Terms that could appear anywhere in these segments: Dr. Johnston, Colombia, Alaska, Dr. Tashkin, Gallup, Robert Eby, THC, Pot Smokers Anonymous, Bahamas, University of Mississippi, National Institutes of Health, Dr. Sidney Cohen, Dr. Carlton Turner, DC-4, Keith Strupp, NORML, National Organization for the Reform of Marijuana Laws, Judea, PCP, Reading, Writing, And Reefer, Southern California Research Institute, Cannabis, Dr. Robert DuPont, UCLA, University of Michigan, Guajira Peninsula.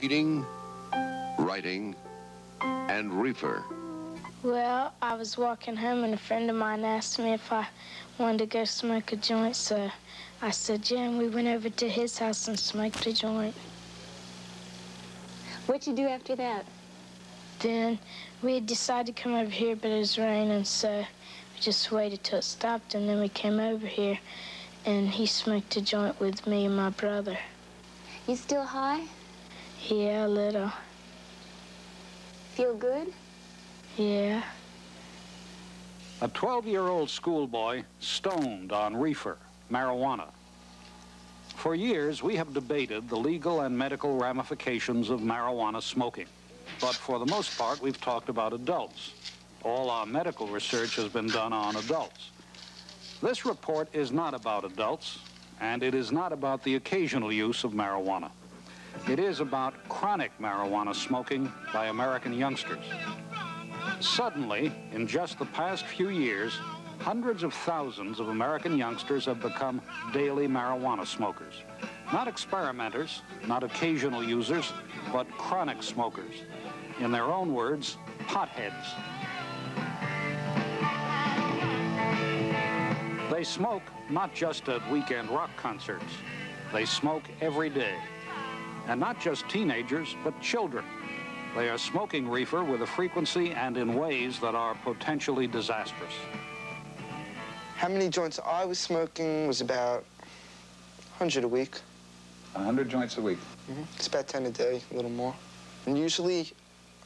Reading, writing, and reefer. Well, I was walking home and a friend of mine asked me if I wanted to go smoke a joint, so I said, yeah, and we went over to his house and smoked a joint. What'd you do after that? Then we had decided to come over here, but it was raining, so we just waited till it stopped, and then we came over here, and he smoked a joint with me and my brother. You still high? Yeah, a little. Feel good? Yeah. A 12-year-old schoolboy stoned on reefer, marijuana. For years, we have debated the legal and medical ramifications of marijuana smoking. But for the most part, we've talked about adults. All our medical research has been done on adults. This report is not about adults, and it is not about the occasional use of marijuana. It is about chronic marijuana smoking by American youngsters. Suddenly, in just the past few years, hundreds of thousands of American youngsters have become daily marijuana smokers. Not experimenters, not occasional users, but chronic smokers. In their own words, potheads. They smoke not just at weekend rock concerts. They smoke every day. And not just teenagers, but children. They are smoking reefer with a frequency and in ways that are potentially disastrous. How many joints I was smoking was about 100 a week. 100 joints a week? Mm-hmm. It's about 10 a day, a little more. And usually,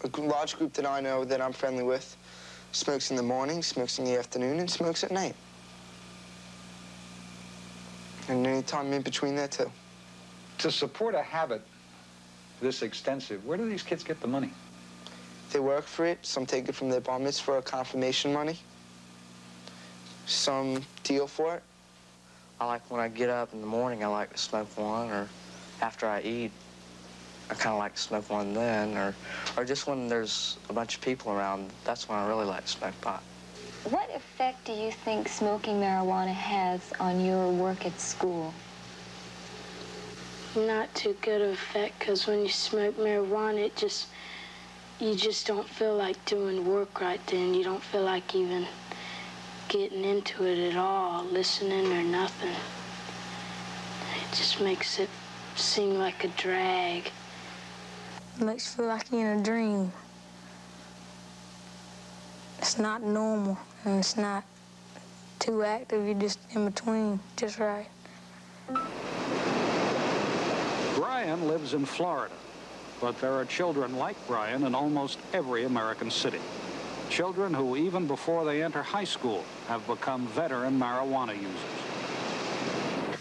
a large group that I know that I'm friendly with smokes in the morning, smokes in the afternoon, and smokes at night. And any time in between there, too. To support a habit this extensive, where do these kids get the money? They work for it. Some take it from their bar mitzvah for confirmation money. Some deal for it. I like when I get up in the morning, I like to smoke one, or after I eat, I kind of like to smoke one then, or just when there's a bunch of people around, that's when I really like to smoke pot. What effect do you think smoking marijuana has on your work at school? Not too good of effect, because when you smoke marijuana, it just, you just don't feel like doing work right then. You don't feel like even getting into it at all, listening or nothing. It just makes it seem like a drag. It makes you feel like you're in a dream. It's not normal, and it's not too active. You're just in between, just right. Brian lives in Florida, but there are children like Brian in almost every American city. Children who, even before they enter high school, have become veteran marijuana users.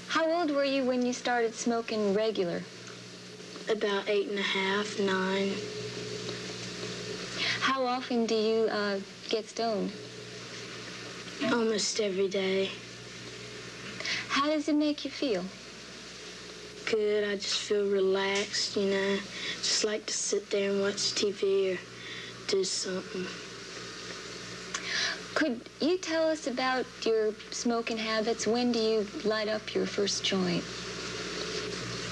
How old were you when you started smoking regular? About 8 and a half, 9. How often do you get stoned? Almost every day. How does it make you feel? Good. I just feel relaxed, you know. Just like to sit there and watch TV or do something. Could you tell us about your smoking habits? When do you light up your first joint?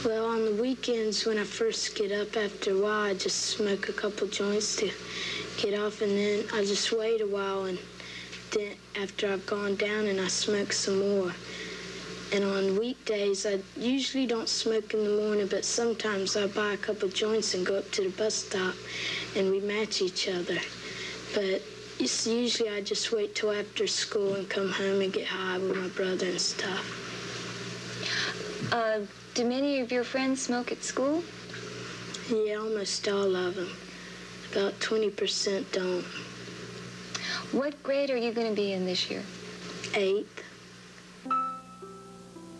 Well, on the weekends when I first get up after a while, I just smoke a couple joints to get off, and then I just wait a while, and then after I've gone down and I smoke some more. And on weekdays, I usually don't smoke in the morning, but sometimes I buy a couple joints and go up to the bus stop, and we match each other. But it's usually I just wait till after school and come home and get high with my brother and stuff. Do many of your friends smoke at school? Yeah, almost all of them. About 20% don't. What grade are you going to be in this year? 8th.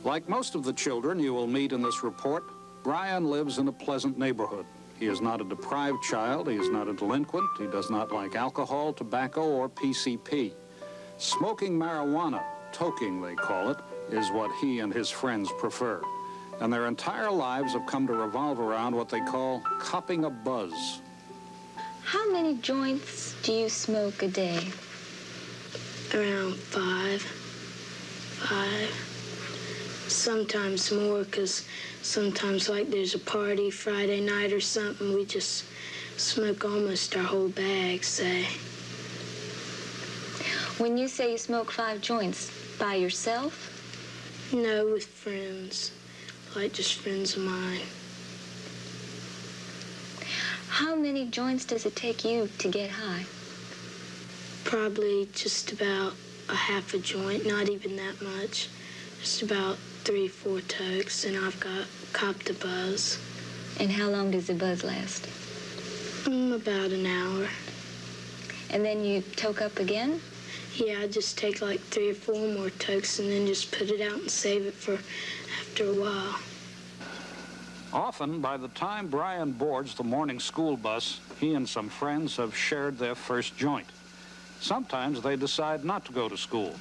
Like most of the children you will meet in this report, Brian lives in a pleasant neighborhood. He is not a deprived child, he is not a delinquent, he does not like alcohol, tobacco, or PCP. Smoking marijuana, toking they call it, is what he and his friends prefer. And their entire lives have come to revolve around what they call copping a buzz. How many joints do you smoke a day? Around five. sometimes more, because sometimes like there's a party Friday night or something, we just smoke almost our whole bag, say. When you say you smoke 5 joints, by yourself? No, with friends, like just friends of mine. How many joints does it take you to get high? Probably just about a half a joint, not even that much. Just about 3 or 4 tokes, and I've got copped a buzz. And how long does the buzz last? About an hour. And then you toke up again? Yeah, I just take like 3 or 4 more tokes and then just put it out and save it for after a while. Often, by the time Brian boards the morning school bus, he and some friends have shared their first joint. Sometimes they decide not to go to school.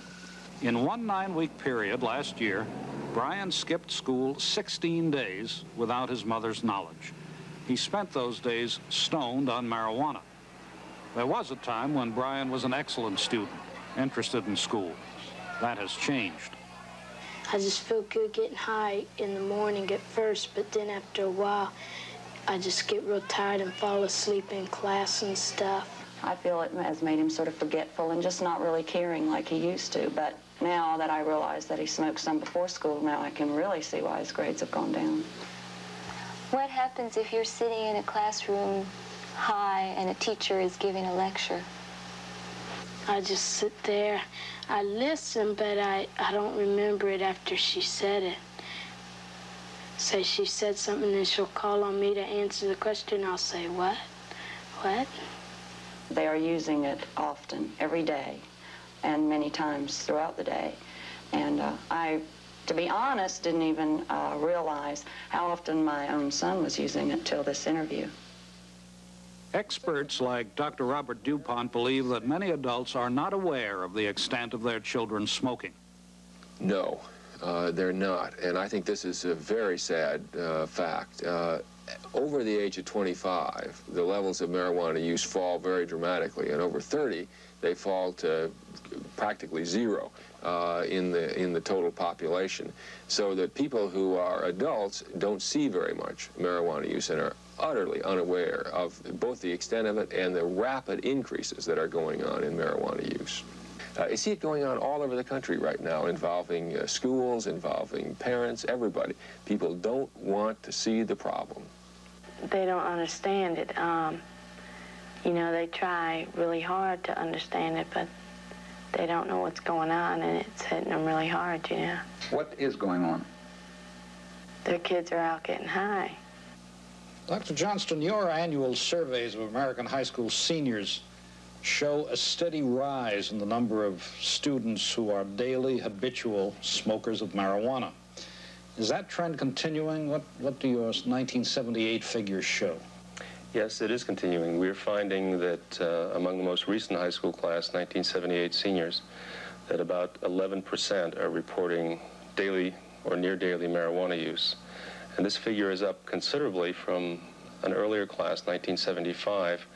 In one 9-week period last year, Brian skipped school 16 days without his mother's knowledge. He spent those days stoned on marijuana. There was a time when Brian was an excellent student, interested in school. That has changed. I just feel good getting high in the morning at first, but then after a while, I just get real tired and fall asleep in class and stuff. I feel it has made him sort of forgetful and just not really caring like he used to. But now that I realize that he smoked some before school, now I can really see why his grades have gone down. What happens if you're sitting in a classroom high and a teacher is giving a lecture? I just sit there. I listen, but I don't remember it after she said it. Say she said something and she'll call on me to answer the question. I'll say, what? What? They are using it often, every day, and many times throughout the day. And I, to be honest, didn't even realize how often my own son was using it till this interview. Experts like Dr. Robert DuPont believe that many adults are not aware of the extent of their children's smoking. No, they're not. And I think this is a very sad fact. Over the age of 25, the levels of marijuana use fall very dramatically, and over 30, they fall to practically zero in the total population. So that people who are adults don't see very much marijuana use and are utterly unaware of both the extent of it and the rapid increases that are going on in marijuana use. You see it going on all over the country right now, involving schools, involving parents, everybody. People don't want to see the problem. They don't understand it. You know, they try really hard to understand it, but they don't know what's going on, and it's hitting them really hard, you know. What is going on? Their kids are out getting high. Dr. Johnston, your annual surveys of American high school seniors show a steady rise in the number of students who are daily habitual smokers of marijuana. Is that trend continuing? What do your 1978 figures show? Yes, it is continuing. We're finding that among the most recent high school class, 1978 seniors, that about 11% are reporting daily or near daily marijuana use. And this figure is up considerably from an earlier class, 1975,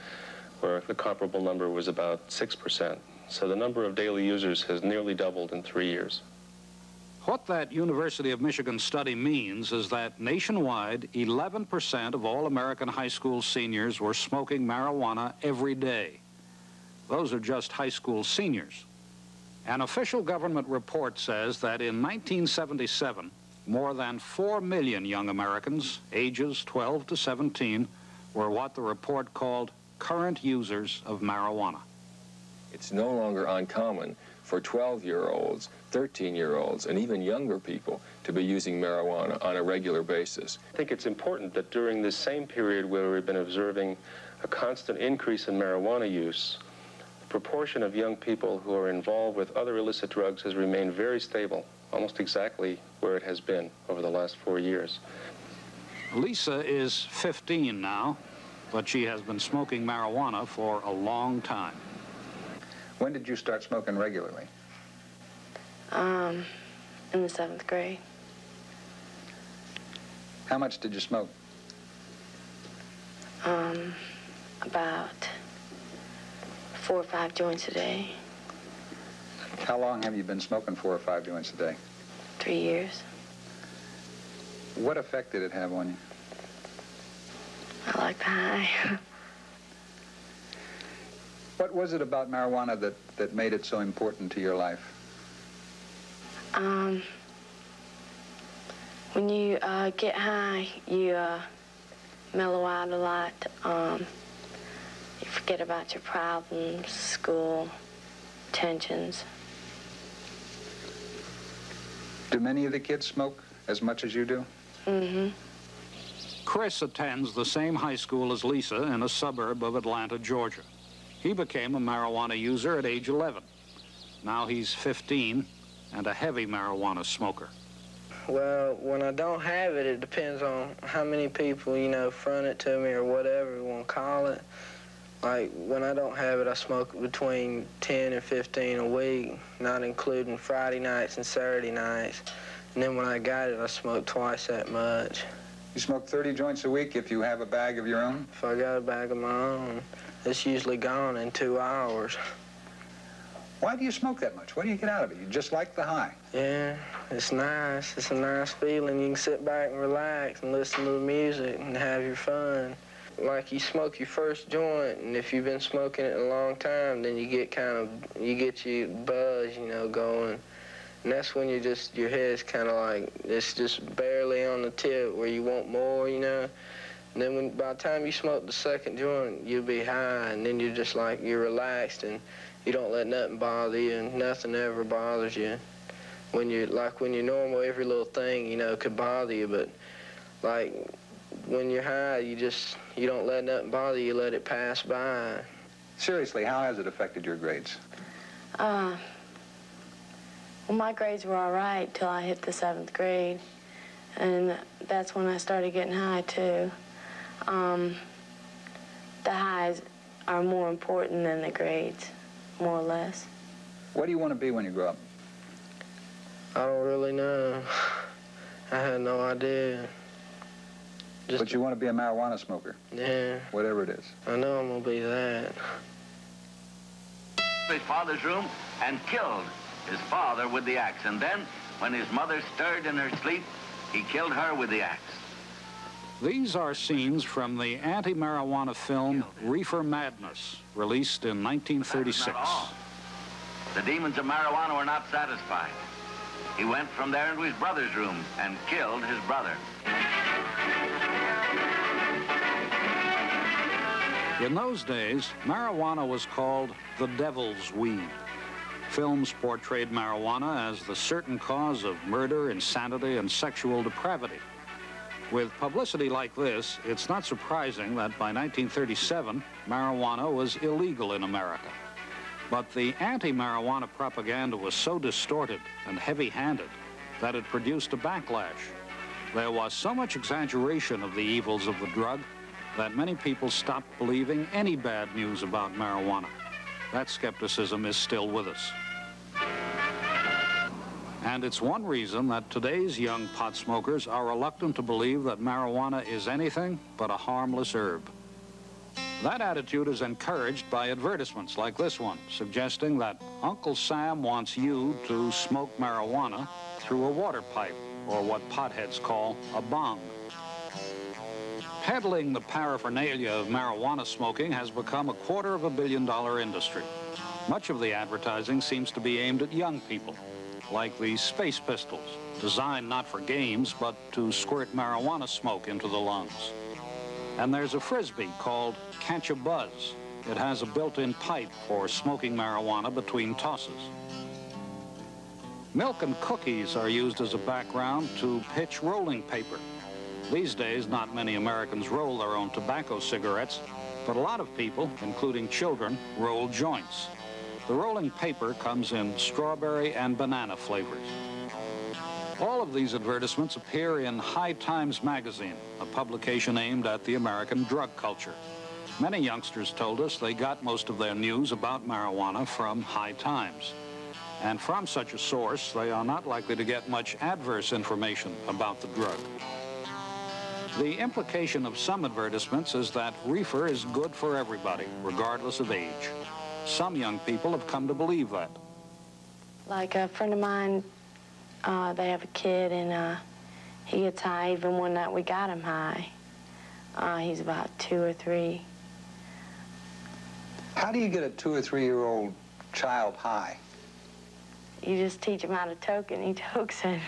where the comparable number was about 6%. So the number of daily users has nearly doubled in 3 years. What that University of Michigan study means is that nationwide, 11% of all American high school seniors were smoking marijuana every day. Those are just high school seniors. An official government report says that in 1977, more than 4 million young Americans, ages 12 to 17, were what the report called current users of marijuana. It's no longer uncommon for 12-year-olds, 13-year-olds, and even younger people to be using marijuana on a regular basis. I think it's important that during this same period where we've been observing a constant increase in marijuana use, the proportion of young people who are involved with other illicit drugs has remained very stable, almost exactly where it has been over the last 4 years. Lisa is 15 now, but she has been smoking marijuana for a long time. When did you start smoking regularly? In the 7th grade. How much did you smoke? About 4 or 5 joints a day. How long have you been smoking 4 or 5 joints a day? 3 years. What effect did it have on you? I like the high. What was it about marijuana that made it so important to your life? When you get high, you mellow out a lot. You forget about your problems, school, tensions. Do many of the kids smoke as much as you do? Mm-hmm. Chris attends the same high school as Lisa in a suburb of Atlanta, Georgia. He became a marijuana user at age 11. Now he's 15 and a heavy marijuana smoker. Well, when I don't have it, it depends on how many people, you know, front it to me or whatever you want to call it. Like, when I don't have it, I smoke between 10 and 15 a week, not including Friday nights and Saturday nights. And then when I got it, I smoked twice that much. You smoke 30 joints a week if you have a bag of your own? If I got a bag of my own, it's usually gone in 2 hours. Why do you smoke that much? What do you get out of it? You just like the high. Yeah, it's nice. It's a nice feeling. You can sit back and relax and listen to the music and have your fun. Like, you smoke your first joint, and if you've been smoking it a long time, then you get your buzz, you know, going. And that's when your head's kind of like, it's just barely on the tip where you want more, you know. And then by the time you smoke the second joint, you'll be high, and then you're just like, you're relaxed, and you don't let nothing bother you, and nothing ever bothers you. When you're normal, every little thing, you know, could bother you, but, like, when you're high, you don't let nothing bother you, let it pass by. Seriously, how has it affected your grades? Well, my grades were all right till I hit the 7th grade, and that's when I started getting high, too. The highs are more important than the grades, more or less. What do you want to be when you grow up? I don't really know. I had no idea. But you want to be a marijuana smoker? Yeah. Whatever it is. I know I'm going to be that. His father's room and killed his father with the axe. And then, when his mother stirred in her sleep, he killed her with the axe. These are scenes from the anti-marijuana film Reefer Madness, released in 1936. Not all. The demons of marijuana were not satisfied. He went from there into his brother's room and killed his brother. In those days, marijuana was called the devil's weed. Films portrayed marijuana as the certain cause of murder, insanity, and sexual depravity. With publicity like this, it's not surprising that by 1937, marijuana was illegal in America. But the anti-marijuana propaganda was so distorted and heavy-handed that it produced a backlash. There was so much exaggeration of the evils of the drug that many people stopped believing any bad news about marijuana. That skepticism is still with us. And it's one reason that today's young pot smokers are reluctant to believe that marijuana is anything but a harmless herb. That attitude is encouraged by advertisements like this one, suggesting that Uncle Sam wants you to smoke marijuana through a water pipe, or what potheads call a bong. Peddling the paraphernalia of marijuana smoking has become a $250 million industry. Much of the advertising seems to be aimed at young people, like these space pistols, designed not for games, but to squirt marijuana smoke into the lungs. And there's a Frisbee called Catch a Buzz. It has a built-in pipe for smoking marijuana between tosses. Milk and cookies are used as a background to pitch rolling paper. These days, not many Americans roll their own tobacco cigarettes, but a lot of people, including children, roll joints. The rolling paper comes in strawberry and banana flavors. All of these advertisements appear in High Times magazine, a publication aimed at the American drug culture. Many youngsters told us they got most of their news about marijuana from High Times. And from such a source, they are not likely to get much adverse information about the drug. The implication of some advertisements is that reefer is good for everybody, regardless of age. Some young people have come to believe that. Like a friend of mine, they have a kid, and He gets high. Even one night we got him high. He's about 2 or 3. How do you get a 2 or 3-year-old child high? You just teach him how to toke, and he tokes it.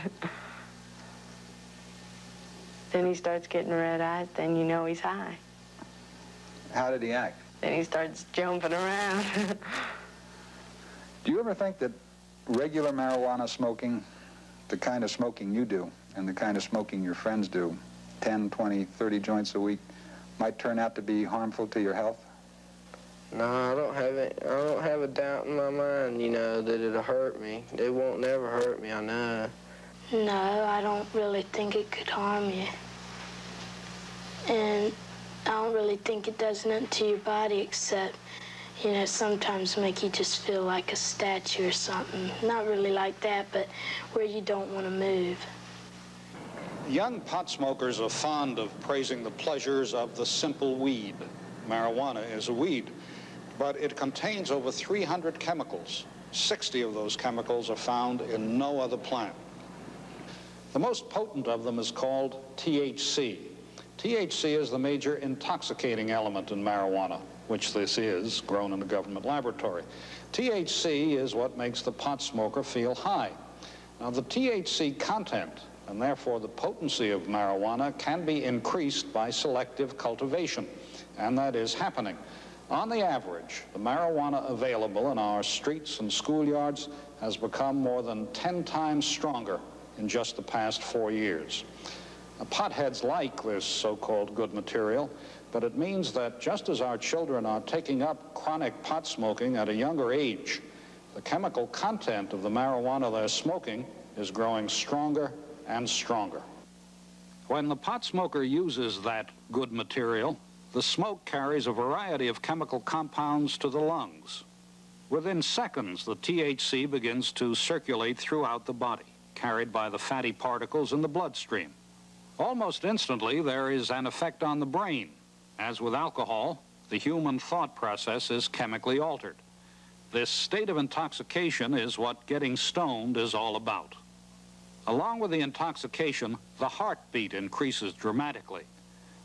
Then he starts getting red-eyed, then you know he's high. How did he act? Then he starts jumping around. Do you ever think that regular marijuana smoking, the kind of smoking you do, and the kind of smoking your friends do, 10, 20, 30 joints a week, might turn out to be harmful to your health? No, I don't have a doubt in my mind, you know, that it'll hurt me. It won't never hurt me, I know. No, I don't really think it could harm you. And I don't really think it does nothing to your body except, you know, sometimes make you just feel like a statue or something. Not really like that, but where you don't want to move. Young pot smokers are fond of praising the pleasures of the simple weed. Marijuana is a weed, but it contains over 300 chemicals. 60 of those chemicals are found in no other plant. The most potent of them is called THC. THC is the major intoxicating element in marijuana, which this is, grown in a government laboratory. THC is what makes the pot smoker feel high. Now, the THC content, and therefore the potency of marijuana, can be increased by selective cultivation, and that is happening. On the average, the marijuana available in our streets and schoolyards has become more than 10 times stronger in just the past 4 years. Now, potheads like this so-called good material, but it means that just as our children are taking up chronic pot smoking at a younger age, the chemical content of the marijuana they're smoking is growing stronger and stronger. When the pot smoker uses that good material, the smoke carries a variety of chemical compounds to the lungs. Within seconds, the THC begins to circulate throughout the body, carried by the fatty particles in the bloodstream. Almost instantly, there is an effect on the brain. As with alcohol, the human thought process is chemically altered. This state of intoxication is what getting stoned is all about. Along with the intoxication, the heartbeat increases dramatically.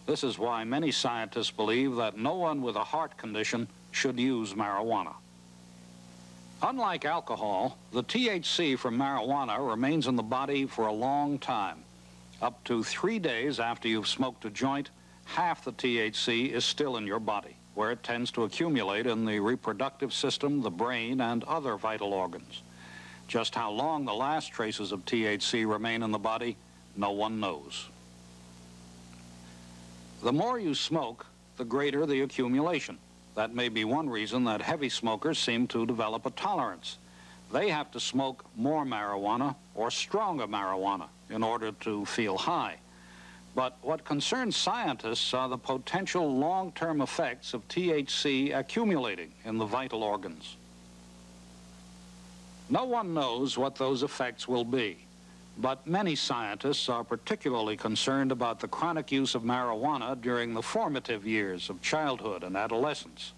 This is why many scientists believe that no one with a heart condition should use marijuana. Unlike alcohol, the THC from marijuana remains in the body for a long time. Up to 3 days after you've smoked a joint, half the THC is still in your body, where it tends to accumulate in the reproductive system, the brain, and other vital organs. Just how long the last traces of THC remain in the body, no one knows. The more you smoke, the greater the accumulation. That may be one reason that heavy smokers seem to develop a tolerance. They have to smoke more marijuana or stronger marijuana in order to feel high. But what concerns scientists are the potential long-term effects of THC accumulating in the vital organs. No one knows what those effects will be, but many scientists are particularly concerned about the chronic use of marijuana during the formative years of childhood and adolescence.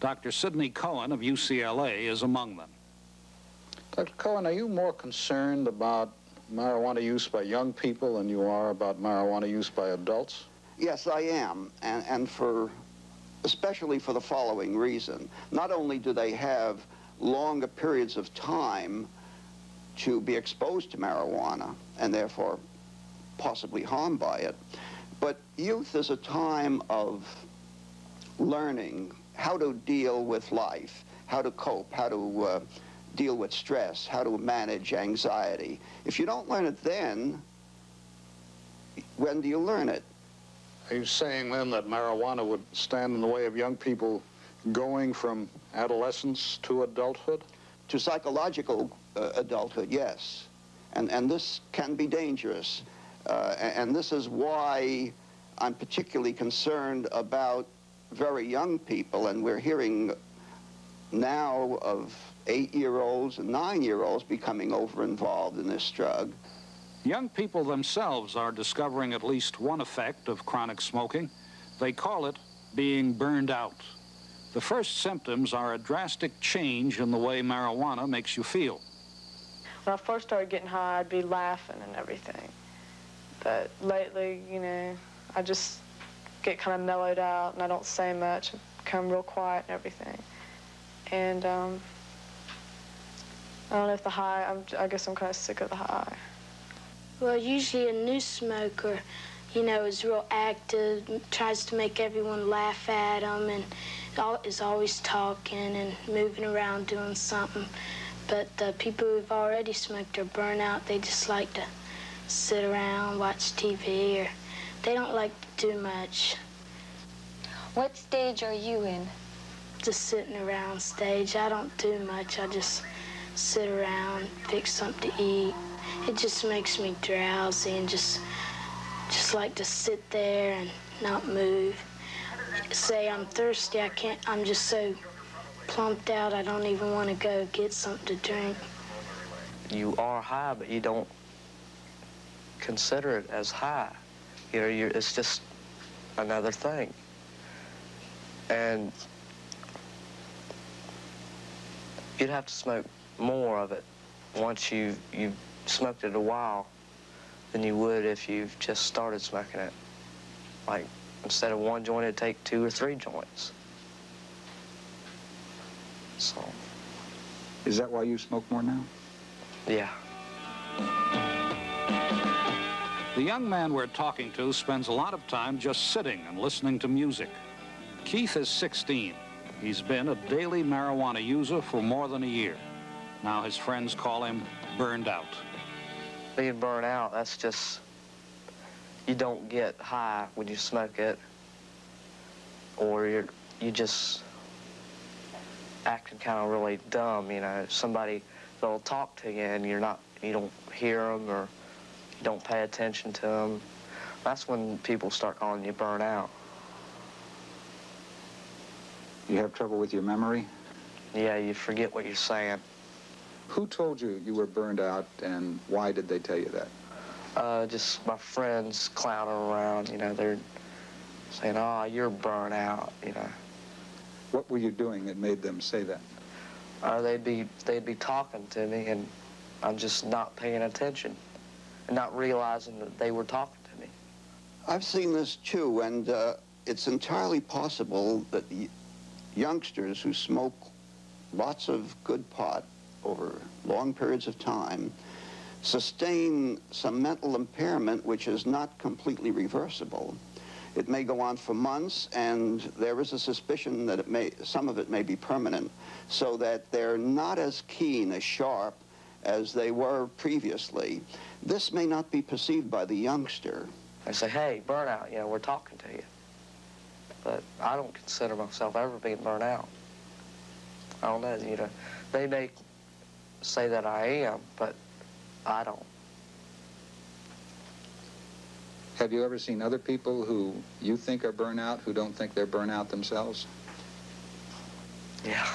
Dr. Sidney Cohen of UCLA is among them. Dr. Cohen, are you more concerned about marijuana use by young people than you are about marijuana use by adults? Yes, I am, and for especially for the following reason. Not only do they have longer periods of time to be exposed to marijuana and therefore possibly harmed by it, but youth is a time of learning how to deal with life, how to cope, how to deal with stress, how to manage anxiety. If you don't learn it then, when do you learn it? Are you saying then that marijuana would stand in the way of young people going from adolescence to adulthood? To psychological adulthood, yes. And this can be dangerous. And this is why I'm particularly concerned about very young people, and we're hearing now of 8-year-olds and 9-year-olds becoming over-involved in this drug. Young people themselves are discovering at least one effect of chronic smoking. They call it being burned out. The first symptoms are a drastic change in the way marijuana makes you feel. When I first started getting high, I'd be laughing and everything. But lately, you know, I just get kind of mellowed out and I don't say much. I become real quiet and everything. And I don't know if the high, I guess I'm kind of sick of the high. Well, usually a new smoker, you know, is real active, tries to make everyone laugh at him, and is always talking and moving around doing something. But the people who've already smoked are burnt out. They just like to sit around, watch TV, or they don't like to do much. What stage are you in? Just sitting around stage. I don't do much. I just sit around, fix something to eat. It just makes me drowsy and just like to sit there and not move. Say I'm thirsty, I can't, I'm just so plumped out, I don't even want to go get something to drink. You are high, but you don't consider it as high. You know, it's just another thing. And you'd have to smoke more of it once you've smoked it a while than you would if you've just started smoking it. Like, instead of one joint, it'd take 2 or 3 joints. So. Is that why you smoke more now? Yeah. The young man we're talking to spends a lot of time just sitting and listening to music. Keith is 16. He's been a daily marijuana user for more than a year. Now his friends call him burned out. Being burned out, that's just, you don't get high when you smoke it, or you just acting kind of really dumb, you know. Somebody that'll talk to you and you don't hear them, or you don't pay attention to them. That's when people start calling you burnt out. You have trouble with your memory? Yeah, you forget what you're saying. Who told you you were burned out, and why did they tell you that? Just my friends clowning around, you know. They're saying, oh, you're burned out, you know. What were you doing that made them say that? They'd be talking to me, and I'm just not paying attention and not realizing that they were talking to me. I've seen this, too, and it's entirely possible that the youngsters who smoke lots of good pot over long periods of time sustain some mental impairment which is not completely reversible. It may go on for months, and there is a suspicion that some of it may be permanent, so that they're not as keen, as sharp, as they were previously. This may not be perceived by the youngster. I say, hey, burnout, you know, we're talking to you. But I don't consider myself ever being burnt out. I don't know, you know. They may say that I am, but I don't. Have you ever seen other people who you think are burnt out who don't think they're burnt out themselves? Yeah,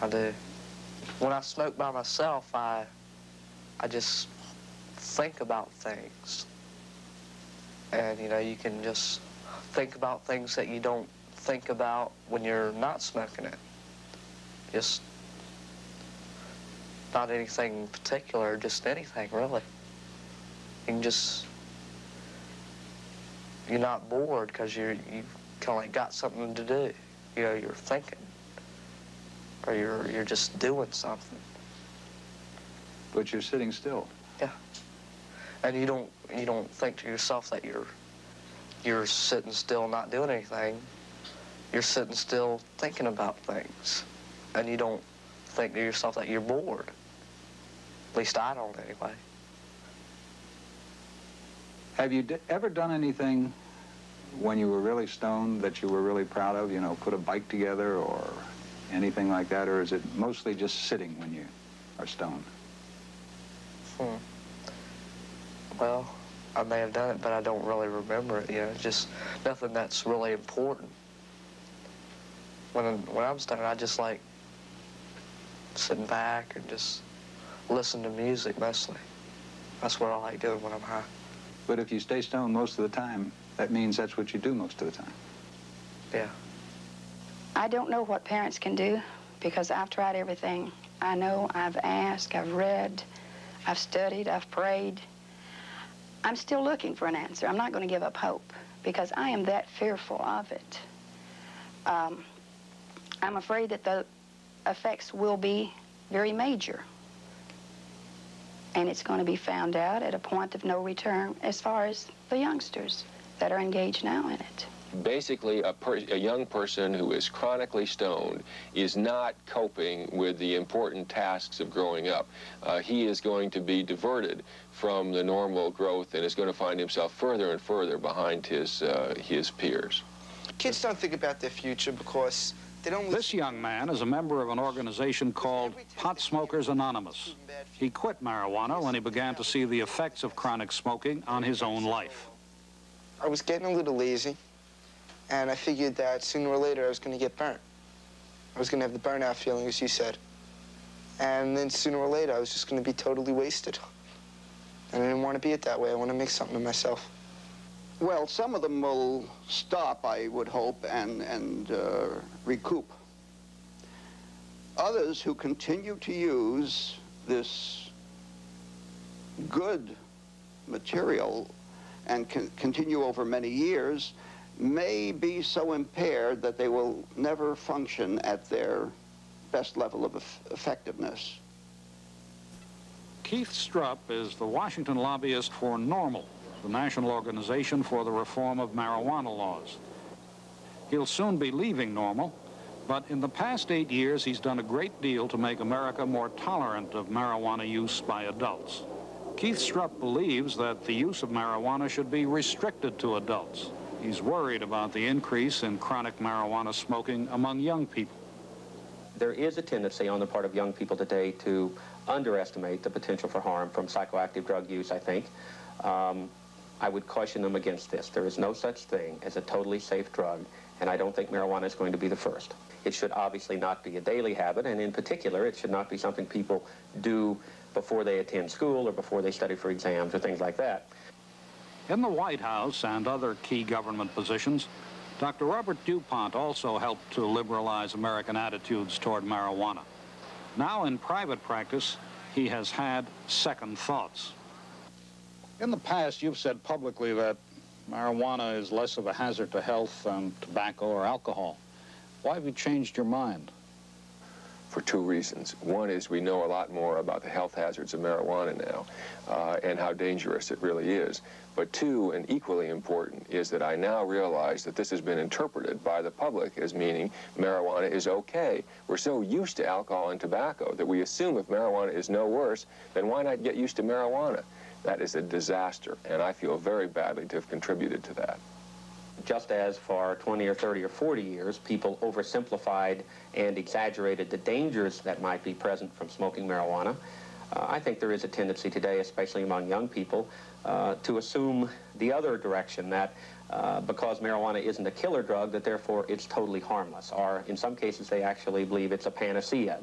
I do. When I smoke by myself, I just think about things. And, you know, you can just think about things that you don't think about when you're not smoking it. Just not anything particular, just anything, really. You can just, you're not bored because you've kind of like got something to do. You know, you're thinking, or you're just doing something. But you're sitting still. Yeah. And you don't think to yourself that you're sitting still not doing anything. You're sitting still thinking about things. And you don't think to yourself that you're bored. At least I don't, anyway. Have you ever done anything when you were really stoned that you were really proud of? You know, put a bike together or anything like that? Or is it mostly just sitting when you are stoned? Well, I may have done it, but I don't really remember it, you know, just nothing that's really important. When I'm stoned, I just like sitting back and just listen to music mostly. That's what I like doing when I'm high. But if you stay stoned most of the time, that means that's what you do most of the time. Yeah. I don't know what parents can do because I've tried everything. I know, I've asked, I've read, I've studied, I've prayed. I'm still looking for an answer. I'm not going to give up hope because I am that fearful of it. I'm afraid that the effects will be very major. And it's going to be found out at a point of no return as far as the youngsters that are engaged now in it. Basically, a young person who is chronically stoned is not coping with the important tasks of growing up. He is going to be diverted from the normal growth and is going to find himself further and further behind his peers. Kids don't think about their future because they don't... This young man is a member of an organization called Pot Smokers Anonymous. He quit marijuana when he began to see the effects of chronic smoking on his own life. I was getting a little lazy, and I figured that sooner or later I was going to get burnt. I was going to have the burnout feeling, as you said. And then sooner or later I was just going to be totally wasted. And I didn't want to be it that way. I want to make something of myself. Well, some of them will stop, I would hope, and recoup. Others who continue to use this good material and continue over many years may be so impaired that they will never function at their best level of effectiveness. Keith Strupp is the Washington lobbyist for NORML, the National Organization for the Reform of Marijuana Laws. He'll soon be leaving NORML, but in the past 8 years, he's done a great deal to make America more tolerant of marijuana use by adults. Keith Strupp believes that the use of marijuana should be restricted to adults. He's worried about the increase in chronic marijuana smoking among young people. There is a tendency on the part of young people today to underestimate the potential for harm from psychoactive drug use, I think. I would caution them against this. There is no such thing as a totally safe drug, and I don't think marijuana is going to be the first. It should obviously not be a daily habit, and in particular, it should not be something people do before they attend school or before they study for exams or things like that. In the White House and other key government positions, Dr. Robert DuPont also helped to liberalize American attitudes toward marijuana. Now in private practice, he has had second thoughts. In the past, you've said publicly that marijuana is less of a hazard to health than tobacco or alcohol. Why have you changed your mind? For two reasons. One is we know a lot more about the health hazards of marijuana now and how dangerous it really is. But two, and equally important, is that I now realize that this has been interpreted by the public as meaning marijuana is okay. We're so used to alcohol and tobacco that we assume if marijuana is no worse, then why not get used to marijuana? That is a disaster, and I feel very badly to have contributed to that. Just as for 20 or 30 or 40 years, people oversimplified and exaggerated the dangers that might be present from smoking marijuana, I think there is a tendency today, especially among young people, to assume the other direction, that because marijuana isn't a killer drug, that therefore it's totally harmless, or in some cases they actually believe it's a panacea.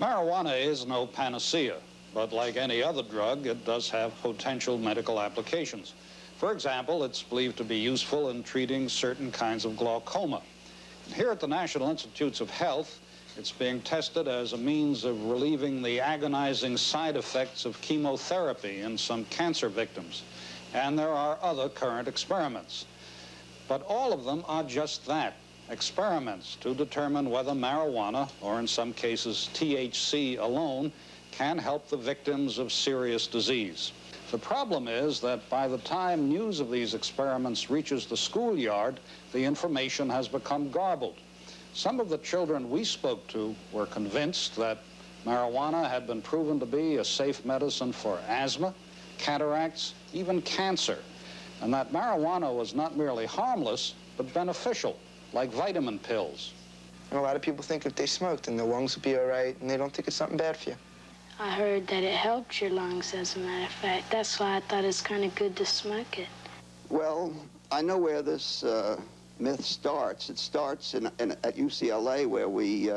Marijuana is no panacea. But like any other drug, it does have potential medical applications. For example, it's believed to be useful in treating certain kinds of glaucoma. Here at the National Institutes of Health, it's being tested as a means of relieving the agonizing side effects of chemotherapy in some cancer victims. And there are other current experiments. But all of them are just that, experiments to determine whether marijuana, or in some cases THC alone, can help the victims of serious disease. The problem is that by the time news of these experiments reaches the schoolyard, the information has become garbled. Some of the children we spoke to were convinced that marijuana had been proven to be a safe medicine for asthma, cataracts, even cancer, and that marijuana was not merely harmless, but beneficial, like vitamin pills. And a lot of people think if they smoked, then their lungs would be all right, and they don't think it's something bad for you. I heard that it helped your lungs, as a matter of fact. That's why I thought it's kind of good to smoke it. Well, I know where this myth starts. It starts at UCLA, where we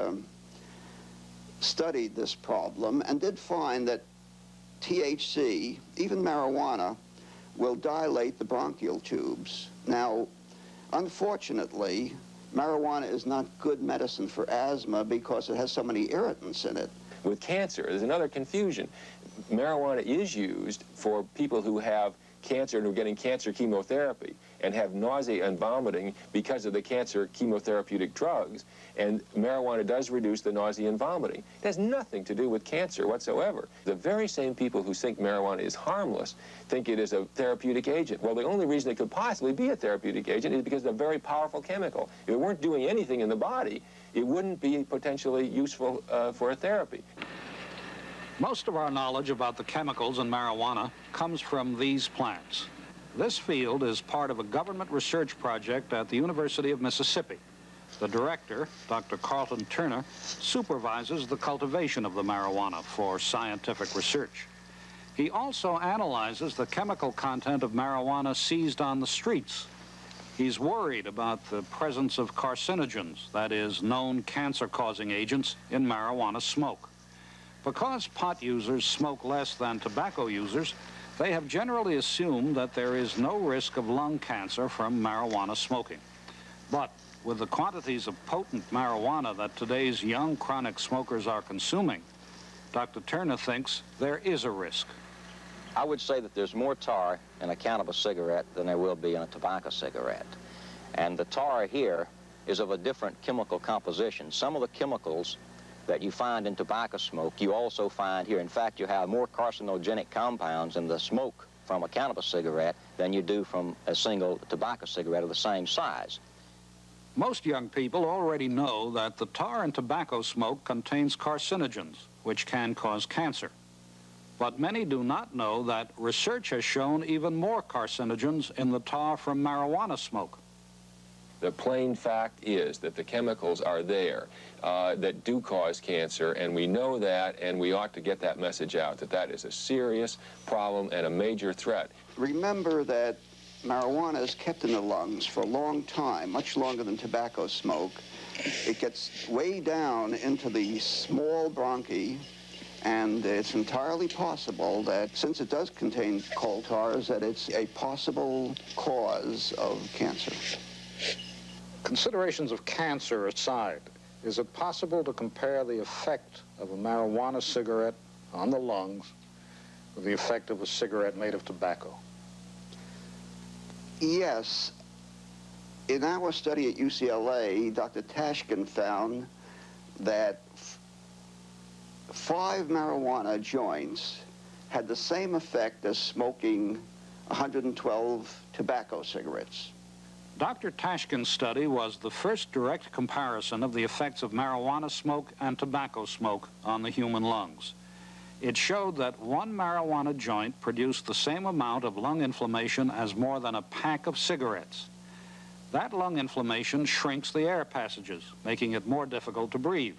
studied this problem and did find that THC, even marijuana, will dilate the bronchial tubes. Now, unfortunately, marijuana is not good medicine for asthma because it has so many irritants in it. With cancer, there's another confusion. Marijuana is used for people who have cancer and who are getting cancer chemotherapy and have nausea and vomiting because of the cancer chemotherapeutic drugs, and marijuana does reduce the nausea and vomiting. It has nothing to do with cancer whatsoever. The very same people who think marijuana is harmless think it is a therapeutic agent. Well, the only reason it could possibly be a therapeutic agent is because it's a very powerful chemical. If it weren't doing anything in the body, it wouldn't be potentially useful for a therapy. Most of our knowledge about the chemicals in marijuana comes from these plants. This field is part of a government research project at the University of Mississippi. The director, Dr. Carlton Turner, supervises the cultivation of the marijuana for scientific research. He also analyzes the chemical content of marijuana seized on the streets. He's worried about the presence of carcinogens, that is, known cancer-causing agents, in marijuana smoke. Because pot users smoke less than tobacco users, they have generally assumed that there is no risk of lung cancer from marijuana smoking. But with the quantities of potent marijuana that today's young chronic smokers are consuming, Dr. Turner thinks there is a risk. I would say that there's more tar in a cannabis cigarette than there will be in a tobacco cigarette. And the tar here is of a different chemical composition. Some of the chemicals that you find in tobacco smoke, you also find here. In fact, you have more carcinogenic compounds in the smoke from a cannabis cigarette than you do from a single tobacco cigarette of the same size. Most young people already know that the tar in tobacco smoke contains carcinogens, which can cause cancer. But many do not know that research has shown even more carcinogens in the tar from marijuana smoke. The plain fact is that the chemicals are there that do cause cancer, and we know that, and we ought to get that message out, that that is a serious problem and a major threat. Remember that marijuana is kept in the lungs for a long time, much longer than tobacco smoke. It gets way down into the small bronchi, and it's entirely possible that, since it does contain coal tars, that it's a possible cause of cancer. Considerations of cancer aside, is it possible to compare the effect of a marijuana cigarette on the lungs with the effect of a cigarette made of tobacco? Yes. In our study at UCLA, Dr. Tashkin found that 5 marijuana joints had the same effect as smoking 112 tobacco cigarettes. Dr. Tashkin's study was the first direct comparison of the effects of marijuana smoke and tobacco smoke on the human lungs. It showed that one marijuana joint produced the same amount of lung inflammation as more than a pack of cigarettes. That lung inflammation shrinks the air passages, making it more difficult to breathe.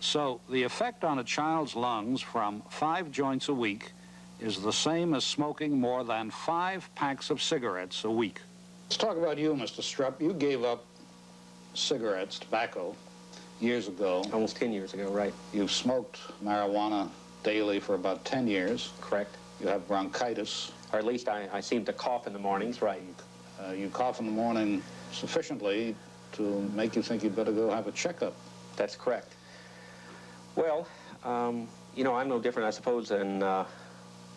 So the effect on a child's lungs from 5 joints a week is the same as smoking more than 5 packs of cigarettes a week. Let's talk about you, Mr. Strupp. You gave up cigarettes, tobacco, years ago. Almost 10 years ago, right. You've smoked marijuana daily for about 10 years. Correct. You have bronchitis. Or at least I seem to cough in the mornings, right. You cough in the morning sufficiently to make you think you'd better go have a checkup. That's correct. Well, you know, I'm no different, I suppose, than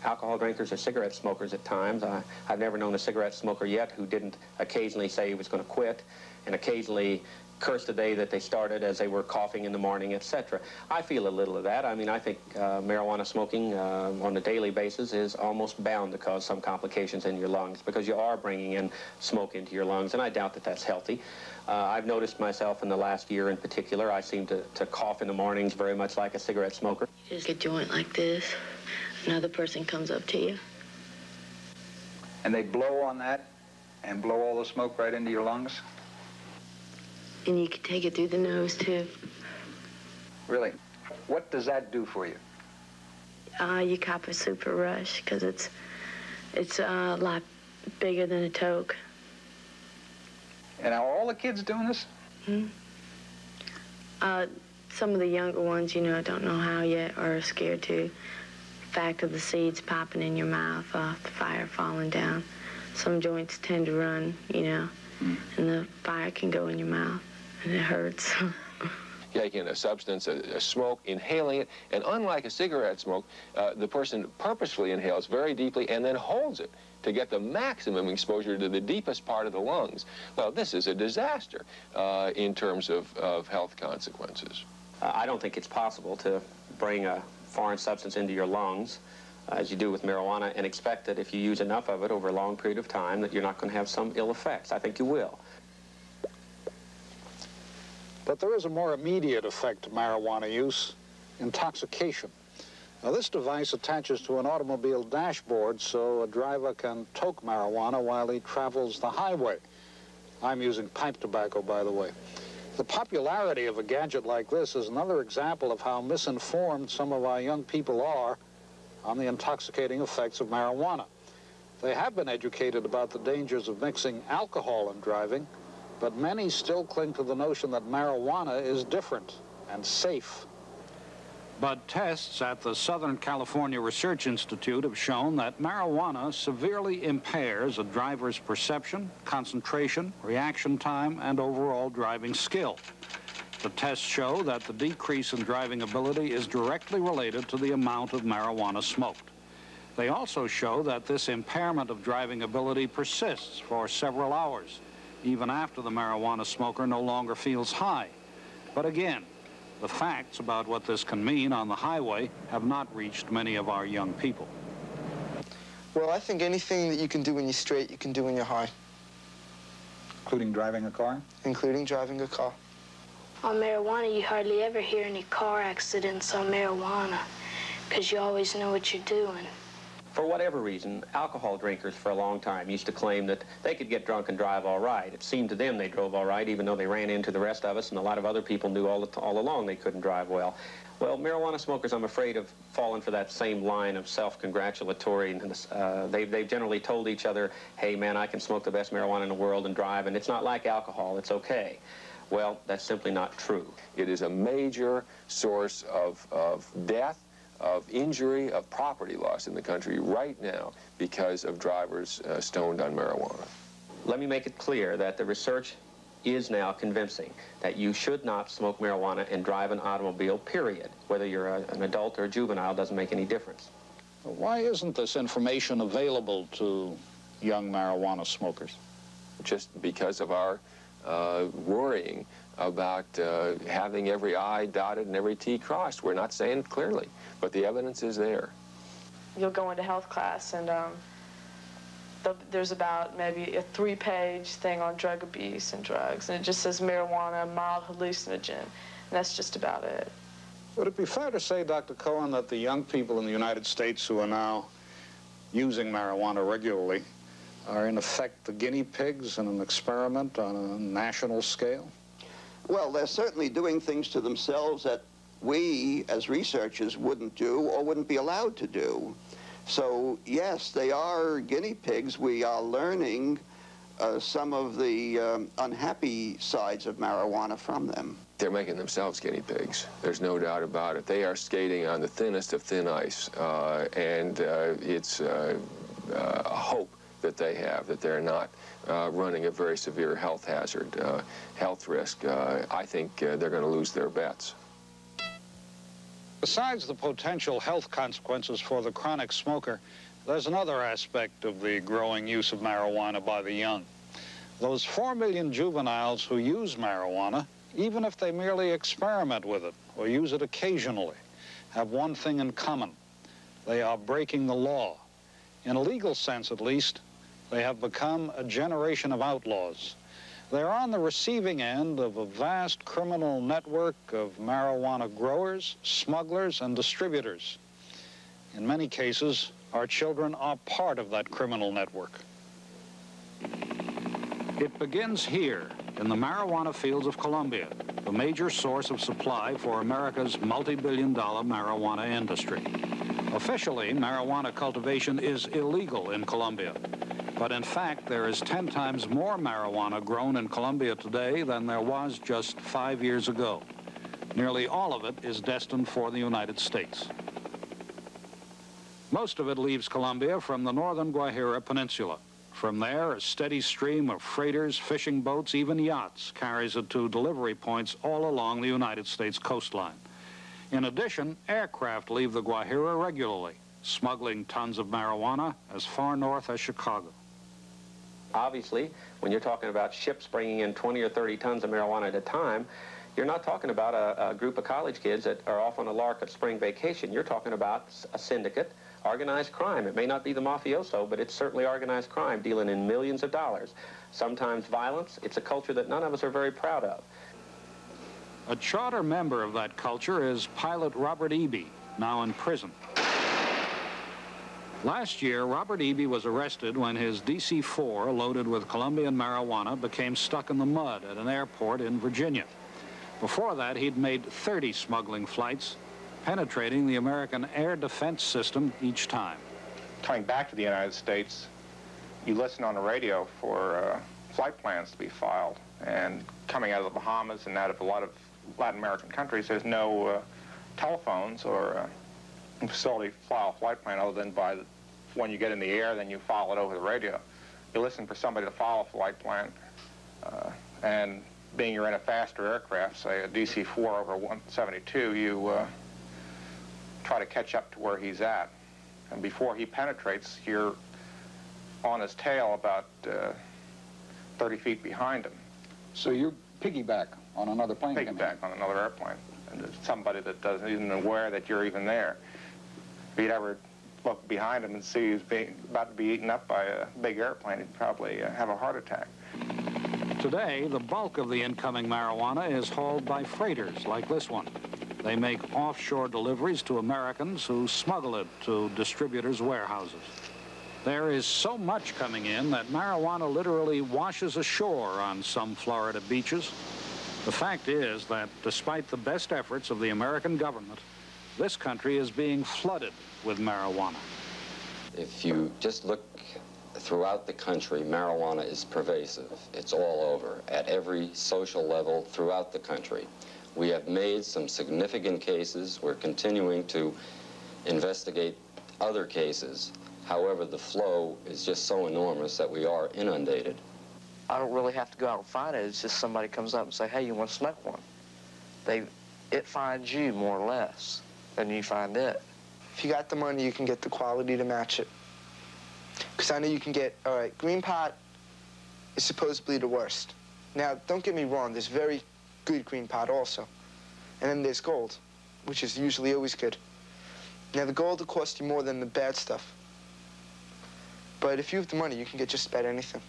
alcohol drinkers or cigarette smokers at times. I've never known a cigarette smoker yet who didn't occasionally say he was going to quit and occasionally curse the day that they started as they were coughing in the morning, etc. I feel a little of that. I mean, I think marijuana smoking on a daily basis is almost bound to cause some complications in your lungs because you are bringing in smoke into your lungs, and I doubt that that's healthy. I've noticed myself in the last year in particular, I seem to cough in the mornings very much like a cigarette smoker. You just get a joint like this. Another person comes up to you. And they blow on that and blow all the smoke right into your lungs? And you can take it through the nose, too. Really? What does that do for you? You cop a super rush, because it's a lot bigger than a toke. And are all the kids doing this? Mm-hmm. Some of the younger ones, you know, don't know how yet or are scared to. Fact of the seeds popping in your mouth off the fire falling down. Some joints tend to run, you know, and the fire can go in your mouth, and it hurts. taking a substance, a smoke, inhaling it, and unlike a cigarette smoke, the person purposefully inhales very deeply and then holds it to get the maximum exposure to the deepest part of the lungs. Well, this is a disaster in terms of health consequences. I don't think it's possible to bring a foreign substance into your lungs as you do with marijuana and expect that if you use enough of it over a long period of time that you're not going to have some ill effects. I think you will. But there is a more immediate effect to marijuana use, intoxication. Now, this device attaches to an automobile dashboard so a driver can toke marijuana while he travels the highway. I'm using pipe tobacco, by the way. The popularity of a gadget like this is another example of how misinformed some of our young people are on the intoxicating effects of marijuana. They have been educated about the dangers of mixing alcohol and driving, but many still cling to the notion that marijuana is different and safe. But tests at the Southern California Research Institute have shown that marijuana severely impairs a driver's perception, concentration, reaction time, and overall driving skill. The tests show that the decrease in driving ability is directly related to the amount of marijuana smoked. They also show that this impairment of driving ability persists for several hours, even after the marijuana smoker no longer feels high. But again, the facts about what this can mean on the highway have not reached many of our young people. Well, I think anything that you can do when you're straight, you can do when you're high. Including driving a car? Including driving a car. On marijuana, you hardly ever hear any car accidents on marijuana, because you always know what you're doing. For whatever reason, alcohol drinkers for a long time used to claim that they could get drunk and drive all right. It seemed to them they drove all right, even though they ran into the rest of us, and a lot of other people knew all along they couldn't drive well. Well, marijuana smokers, I'm afraid, have fallen for that same line of self-congratulatory. And they've generally told each other, hey, man, I can smoke the best marijuana in the world and drive, and it's not like alcohol, it's okay. Well, that's simply not true. It is a major source of death, of injury, of property loss in the country right now because of drivers stoned on marijuana. Let me make it clear that the research is now convincing that you should not smoke marijuana and drive an automobile, period. Whether you're an adult or a juvenile doesn't make any difference. Why isn't this information available to young marijuana smokers? Just because of our worrying about having every I dotted and every T crossed. We're not saying it clearly, but the evidence is there. You'll go into health class, and there's about maybe a 3-page thing on drug abuse and drugs, and it just says marijuana, mild hallucinogen, and that's just about it. Would it be fair to say, Dr. Cohen, that the young people in the United States who are now using marijuana regularly are in effect the guinea pigs in an experiment on a national scale? Well, they're certainly doing things to themselves that we, as researchers, wouldn't do or wouldn't be allowed to do. So, yes, they are guinea pigs. We are learning some of the unhappy sides of marijuana from them. They're making themselves guinea pigs. There's no doubt about it. They are skating on the thinnest of thin ice, and it's a hope that they have, that they're not running a very severe health hazard, health risk. I think they're going to lose their bets. Besides the potential health consequences for the chronic smoker, there's another aspect of the growing use of marijuana by the young. Those 4 million juveniles who use marijuana, even if they merely experiment with it or use it occasionally, have one thing in common. They are breaking the law. In a legal sense, at least, they have become a generation of outlaws. They're on the receiving end of a vast criminal network of marijuana growers, smugglers, and distributors. In many cases, our children are part of that criminal network. It begins here, in the marijuana fields of Colombia, the major source of supply for America's multi-billion-dollar marijuana industry. Officially, marijuana cultivation is illegal in Colombia. But in fact, there is 10 times more marijuana grown in Colombia today than there was just 5 years ago. Nearly all of it is destined for the United States. Most of it leaves Colombia from the northern Guajira Peninsula. From there, a steady stream of freighters, fishing boats, even yachts carries it to delivery points all along the United States coastline. In addition, aircraft leave the Guajira regularly, smuggling tons of marijuana as far north as Chicago. Obviously, when you're talking about ships bringing in 20 or 30 tons of marijuana at a time, you're not talking about a group of college kids that are off on a lark of spring vacation. You're talking about a syndicate, organized crime. It may not be the mafioso, but it's certainly organized crime dealing in millions of dollars. Sometimes violence. It's a culture that none of us are very proud of. A charter member of that culture is pilot Robert Eby, now in prison. Last year, Robert Eby was arrested when his DC-4, loaded with Colombian marijuana, became stuck in the mud at an airport in Virginia. Before that, he'd made 30 smuggling flights, penetrating the American air defense system each time. Coming back to the United States, you listen on the radio for flight plans to be filed. And coming out of the Bahamas and out of a lot of Latin American countries, there's no telephones or facility to file a flight plan other than by the, when you get in the air, then you file it over the radio. You listen for somebody to file a flight plan, and being you're in a faster aircraft, say a DC-4 over 172, you try to catch up to where he's at. And before he penetrates, you're on his tail about 30 feet behind him. So you're piggyback on another plane? Piggyback on another airplane. And there's somebody that doesn't even aware that you're even there. If he'd ever look behind him and see he's about to be eaten up by a big airplane, he'd probably have a heart attack. Today, the bulk of the incoming marijuana is hauled by freighters like this one. They make offshore deliveries to Americans who smuggle it to distributors' warehouses. There is so much coming in that marijuana literally washes ashore on some Florida beaches. The fact is that despite the best efforts of the American government, this country is being flooded with marijuana. If you just look throughout the country, marijuana is pervasive. It's all over, at every social level throughout the country. We have made some significant cases. We're continuing to investigate other cases. However, the flow is just so enormous that we are inundated. I don't really have to go out and find it. It's just somebody comes up and say, hey, you want to smoke one? It finds you more or less than you find it. If you got the money, you can get the quality to match it. Because I know you can get, all right, green pot is supposedly the worst. Now, don't get me wrong, there's very good green pot also. And then there's gold, which is usually always good. Now, the gold will cost you more than the bad stuff. But if you have the money, you can get just about anything.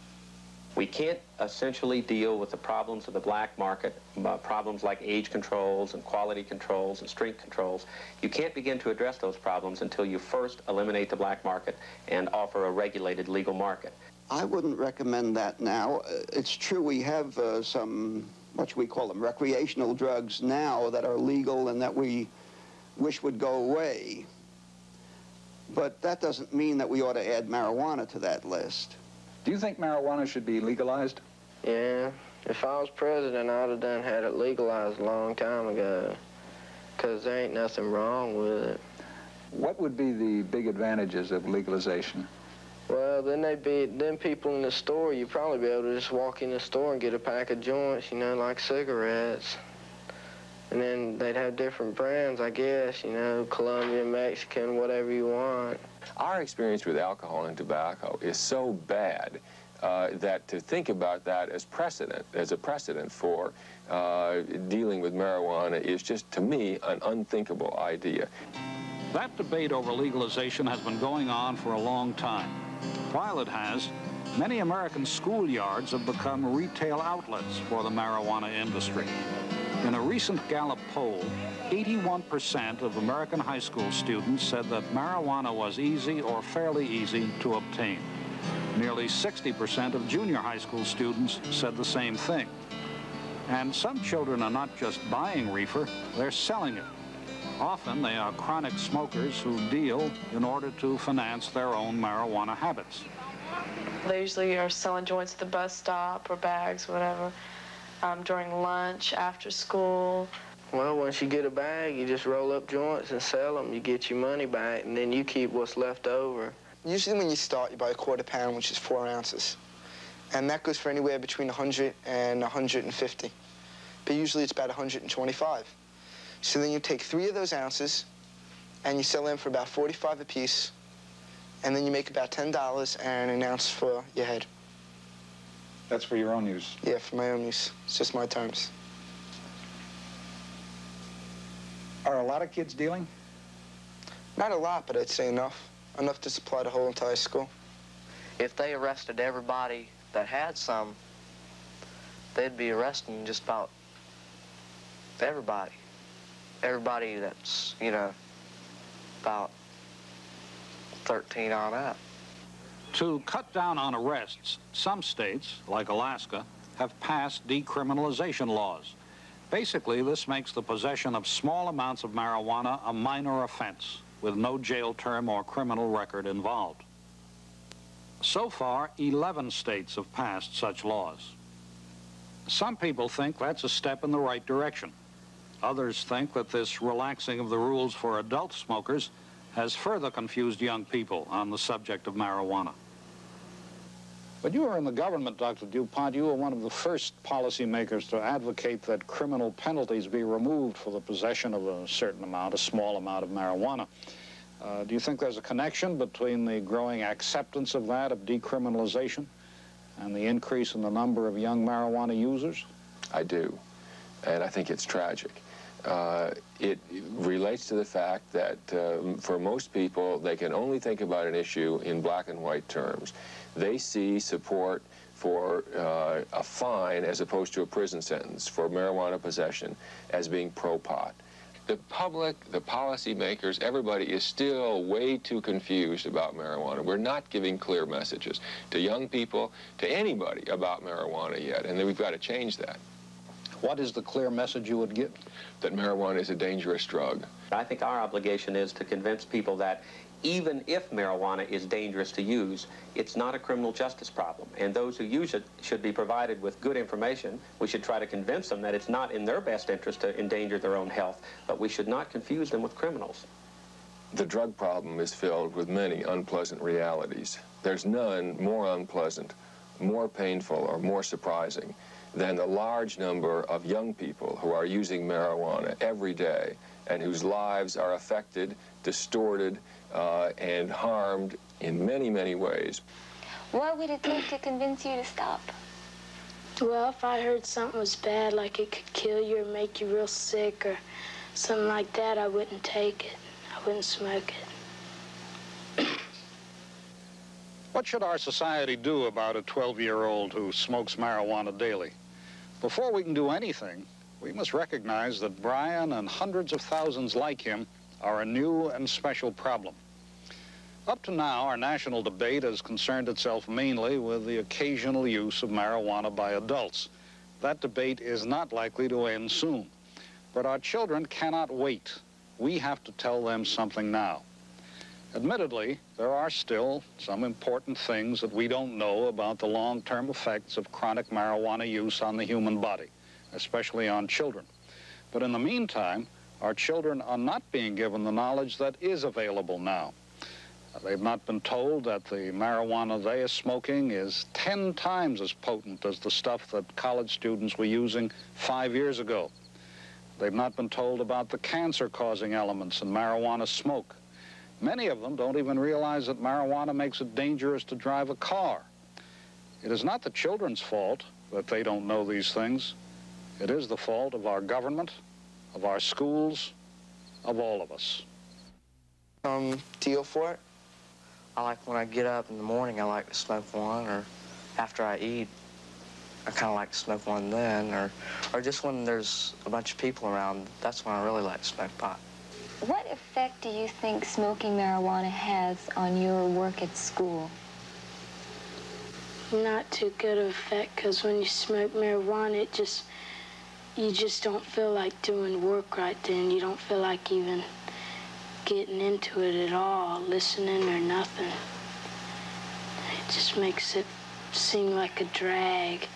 We can't essentially deal with the problems of the black market, problems like age controls and quality controls and strength controls. You can't begin to address those problems until you first eliminate the black market and offer a regulated legal market. I wouldn't recommend that now. It's true we have some, what should we call them, recreational drugs now that are legal and that we wish would go away. But that doesn't mean that we ought to add marijuana to that list. Do you think marijuana should be legalized? Yeah. If I was president, I'd have done had it legalized a long time ago, because there ain't nothing wrong with it. What would be the big advantages of legalization? Well, then they'd be, then people in the store, you'd probably be able to just walk in the store and get a pack of joints, you know, like cigarettes. And then they'd have different brands, I guess, you know, Colombian, Mexican, whatever you want. Our experience with alcohol and tobacco is so bad that to think about that as precedent, as a precedent for dealing with marijuana is just, to me, an unthinkable idea. That debate over legalization has been going on for a long time. While it has, many American schoolyards have become retail outlets for the marijuana industry. In a recent Gallup poll, 81% of American high school students said that marijuana was easy or fairly easy to obtain. Nearly 60% of junior high school students said the same thing. And some children are not just buying reefer, they're selling it. Often they are chronic smokers who deal in order to finance their own marijuana habits. They usually are selling joints at the bus stop or bags, whatever. During lunch, after school. Well, once you get a bag, you just roll up joints and sell them. You get your money back, and then you keep what's left over. Usually when you start, you buy a quarter-pound, which is 4 ounces. And that goes for anywhere between 100 and 150. But usually it's about 125. So then you take 3 of those ounces, and you sell them for about 45 apiece, and then you make about $10 and an ounce for your head. That's for your own use? Yeah, for my own use. It's just my terms. Are a lot of kids dealing? Not a lot, but I'd say enough. Enough to supply the whole entire school. If they arrested everybody that had some, they'd be arresting just about everybody. Everybody that's, you know, about 13 on up. To cut down on arrests, some states, like Alaska, have passed decriminalization laws. Basically, this makes the possession of small amounts of marijuana a minor offense, with no jail term or criminal record involved. So far, 11 states have passed such laws. Some people think that's a step in the right direction. Others think that this relaxing of the rules for adult smokers has further confused young people on the subject of marijuana. When you were in the government, Dr. DuPont, you were one of the first policymakers to advocate that criminal penalties be removed for the possession of a certain amount, a small amount of marijuana. Do you think there's a connection between the growing acceptance of that, of decriminalization, and the increase in the number of young marijuana users? I do, and I think it's tragic. It relates to the fact that for most people, they can only think about an issue in black and white terms. They see support for a fine as opposed to a prison sentence for marijuana possession as being pro-pot. The public, the policymakers, everybody is still way too confused about marijuana. We're not giving clear messages to young people, to anybody about marijuana yet, and we've got to change that. What is the clear message you would give? That marijuana is a dangerous drug. I think our obligation is to convince people that even if marijuana is dangerous to use, it's not a criminal justice problem. And those who use it should be provided with good information. We should try to convince them that it's not in their best interest to endanger their own health, but we should not confuse them with criminals. The drug problem is filled with many unpleasant realities. There's none more unpleasant, more painful, or more surprising than the large number of young people who are using marijuana every day and whose lives are affected, distorted, and harmed in many, many ways. What would it take to convince you to stop? Well, if I heard something was bad, like it could kill you or make you real sick or something like that, I wouldn't take it. I wouldn't smoke it. What should our society do about a 12-year-old who smokes marijuana daily? Before we can do anything, we must recognize that Brian and hundreds of thousands like him are a new and special problem. Up to now, our national debate has concerned itself mainly with the occasional use of marijuana by adults. That debate is not likely to end soon. But our children cannot wait. We have to tell them something now. Admittedly, there are still some important things that we don't know about the long-term effects of chronic marijuana use on the human body, especially on children. But in the meantime, our children are not being given the knowledge that is available now. They've not been told that the marijuana they are smoking is 10 times as potent as the stuff that college students were using 5 years ago. They've not been told about the cancer-causing elements in marijuana smoke. Many of them don't even realize that marijuana makes it dangerous to drive a car. It is not the children's fault that they don't know these things. It is the fault of our government, of our schools, of all of us. Deal for it? I like when I get up in the morning, I like to smoke one, or after I eat, I kind of like to smoke one then, or just when there's a bunch of people around, that's when I really like to smoke pot. What effect do you think smoking marijuana has on your work at school? Not too good of an effect, because when you smoke marijuana, it just, you just don't feel like doing work right then. You don't feel like even getting into it at all, listening or nothing. It just makes it seem like a drag.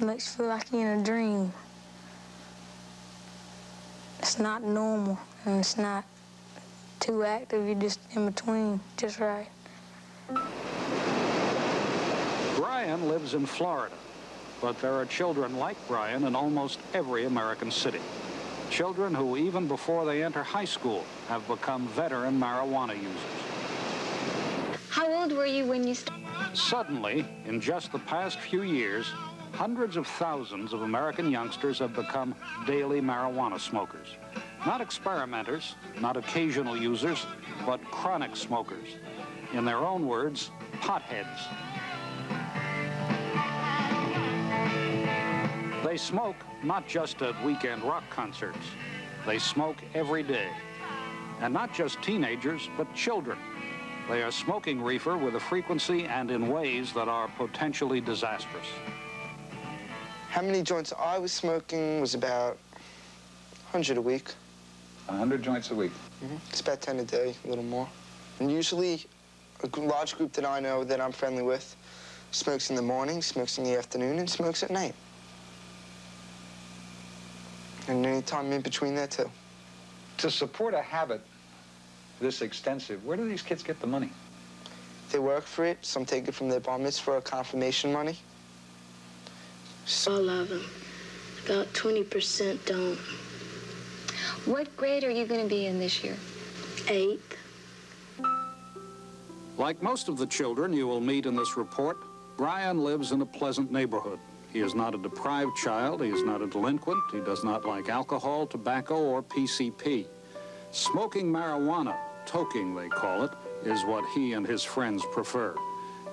It makes you feel like you're in a dream. It's not normal, and it's not too active, you're just in between, just right. Brian lives in Florida, but there are children like Brian in almost every American city. Children who, even before they enter high school, have become veteran marijuana users. How old were you when you started? Suddenly, in just the past few years, hundreds of thousands of American youngsters have become daily marijuana smokers. Not experimenters, not occasional users, but chronic smokers. In their own words, potheads. They smoke not just at weekend rock concerts. They smoke every day. And not just teenagers, but children. They are smoking reefer with a frequency and in ways that are potentially disastrous. How many joints I was smoking was about 100 a week. 100 joints a week? Mm-hmm. It's about 10 a day, a little more. And usually, a large group that I know that I'm friendly with smokes in the morning, smokes in the afternoon, and smokes at night. And any time in between there, too. To support a habit this extensive, where do these kids get the money? They work for it. Some take it from their bar mitzvah or confirmation money. All of them. About 20% don't. What grade are you going to be in this year? 8th. Like most of the children you will meet in this report, Brian lives in a pleasant neighborhood. He is not a deprived child, he is not a delinquent, he does not like alcohol, tobacco, or PCP. Smoking marijuana, toking they call it, is what he and his friends prefer.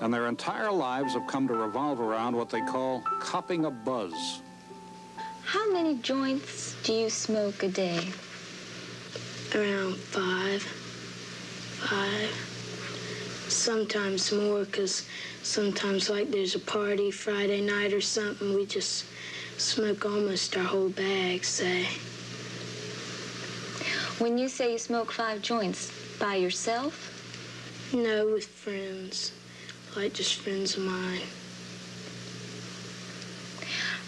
And their entire lives have come to revolve around what they call copping a buzz. How many joints do you smoke a day? Around five. Sometimes more, because sometimes, like, there's a party Friday night or something, we just smoke almost our whole bag, say. When you say you smoke 5 joints, by yourself? No, with friends, like just friends of mine.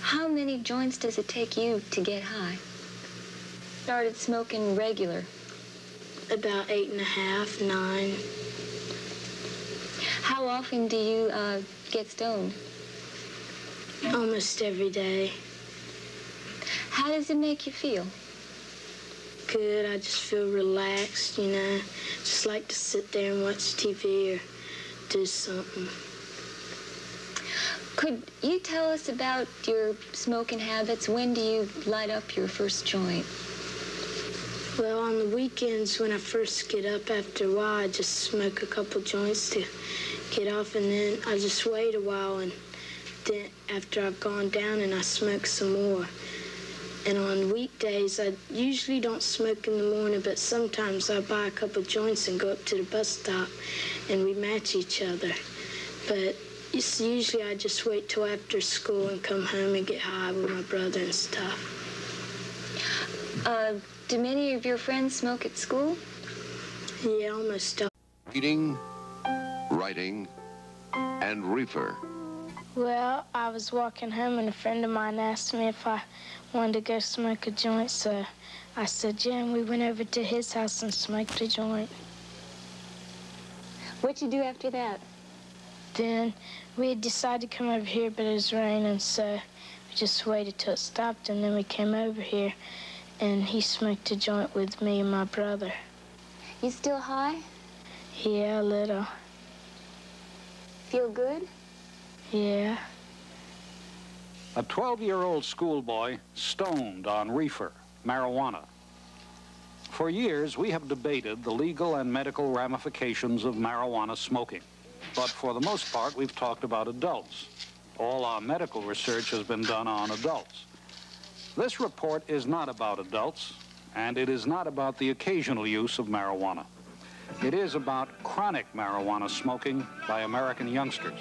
How many joints does it take you to get high? Started smoking regular? About 8 and a half, 9. How often do you get stoned? Almost every day. How does it make you feel? Good. I just feel relaxed, you know. Just like to sit there and watch TV or do something. Could you tell us about your smoking habits? When do you light up your first joint? Well, on the weekends when I first get up after a while, I just smoke a couple joints to get off, and then I just wait a while, and then after I've gone down and I smoke some more. And on weekdays, I usually don't smoke in the morning, but sometimes I buy a couple joints and go up to the bus stop and we match each other. But it's usually I just wait till after school and come home and get high with my brother and stuff. Do many of your friends smoke at school? Yeah, almost all. Eating, writing, and reefer. Well, I was walking home and a friend of mine asked me if I wanted to go smoke a joint, so I said yeah, and we went over to his house and smoked a joint. What'd you do after that? Then we had decided to come over here, but it was raining, so we just waited till it stopped, and then we came over here, and he smoked a joint with me and my brother. You still high? Yeah, a little. Feel good? Yeah. A 12-year-old schoolboy stoned on reefer, marijuana. For years, we have debated the legal and medical ramifications of marijuana smoking. But for the most part, we've talked about adults. All our medical research has been done on adults. This report is not about adults, and it is not about the occasional use of marijuana. It is about chronic marijuana smoking by American youngsters.